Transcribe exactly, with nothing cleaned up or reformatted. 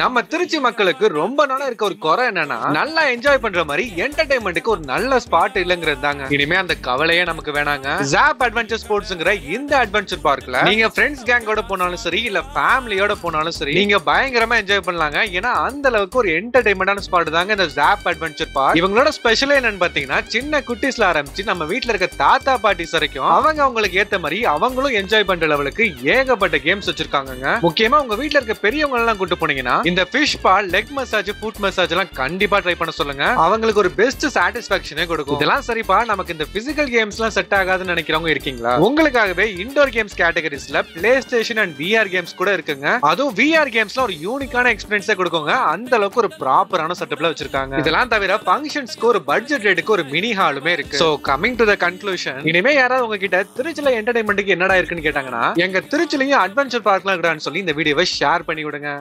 நம்ம திருச்சி மக்களுக்கு ரொம்ப நாளா இருக்க ஒரு குறை என்னன்னா நல்லா என்ஜாய் பண்ற மாதிரி என்டர்டைன்மெண்ட்டுக்கு ஒரு நல்ல ஸ்பாட் இல்லங்கிறது தாங்க. இனிமே அந்த கவலையே நமக்கு வேணாங்க. ஜாப் அட்வென்ச்சர் ஸ்போர்ட்ஸ்ங்கிற இந்த அட்வென்ச்சர் பார்க்ல நீங்க ஃப்ரெண்ட்ஸ் கேங்கோட போனாலும் சரி இல்ல ஃபேமிலியோட போனாலும் சரி நீங்க பயங்கரமா என்ஜாய் பண்ணலாங்க. ஏன்னா அந்த அளவுக்கு ஒரு என்டர்டைன்மெண்டான ஸ்பாட் தாங்க இந்த ஜாப் அட்வென்ச்சர் பார்க். இவங்களோட ஸ்பெஷல் என்னன்னு பாத்தீங்கன்னா சின்ன குட்டிஸ்ல ஆரம்பிச்சு நம்ம வீட்டுல இருக்க தாத்தா பாட்டிஸ் வரைக்கும் அவங்க அவங்களுக்கு ஏத்த மாதிரி அவங்களும் என்ஜாய் பண்ற லெவலுக்கு ஏகப்பட்ட கேம்ஸ் வச்சிருக்காங்க. முக்கியமா உங்க வீட்டுல இருக்க பெரியவங்க எல்லாம் கூட்டு போனீங்கன்னா இந்த fish ball, leg massage, foot massage எல்லாம் கண்டிப்பா ட்ரை பண்ண சொல்லுங்க. அவங்களுக்கு ஒரு பெஸ்ட் சாட்டிஸ்பாக்சனே கொடுக்கும். இதெல்லாம் சரிப்பா நமக்கு இந்த பிசிக்கல் கேம்ஸ் எல்லாம் செட் ஆகாதுன்னு நினைக்கிறவங்க இருக்கீங்களா? உங்களுக்காகவே இன்டோர் கேம்ஸ் கேட்டகரிஸ்ல play station and VR games கூட இருக்குங்க. அதுவும் விஆர் கேம்ஸ்ல ஒரு யூனிக்கான எக்ஸ்பீரியன்ஸே கொடுக்குங்க. அந்த அளவுக்கு ஒரு ப்ராப்பரான செட்டப்ல வச்சிருக்காங்க. இதெல்லாம் தவிர ஃபங்க்ஷன்ஸ்க்கு ஒரு பட்ஜெட் ரேட்டுக்கு ஒரு மினி ஹாலுமே இருக்கு. So coming to the conclusion, இனிமே யாராவது உங்ககிட்ட திருச்சில என்டர்டைன்மெண்ட்டுக்கு என்னடா இருக்குன்னு கேட்டாங்கன்னா எங்க திருச்சிலயும் அட்வென்ச்சர் பார்க்லாம் இருக்குன்னு சொல்லி இந்த வீடியோவை ஷேர் பண்ணி விடுங்க.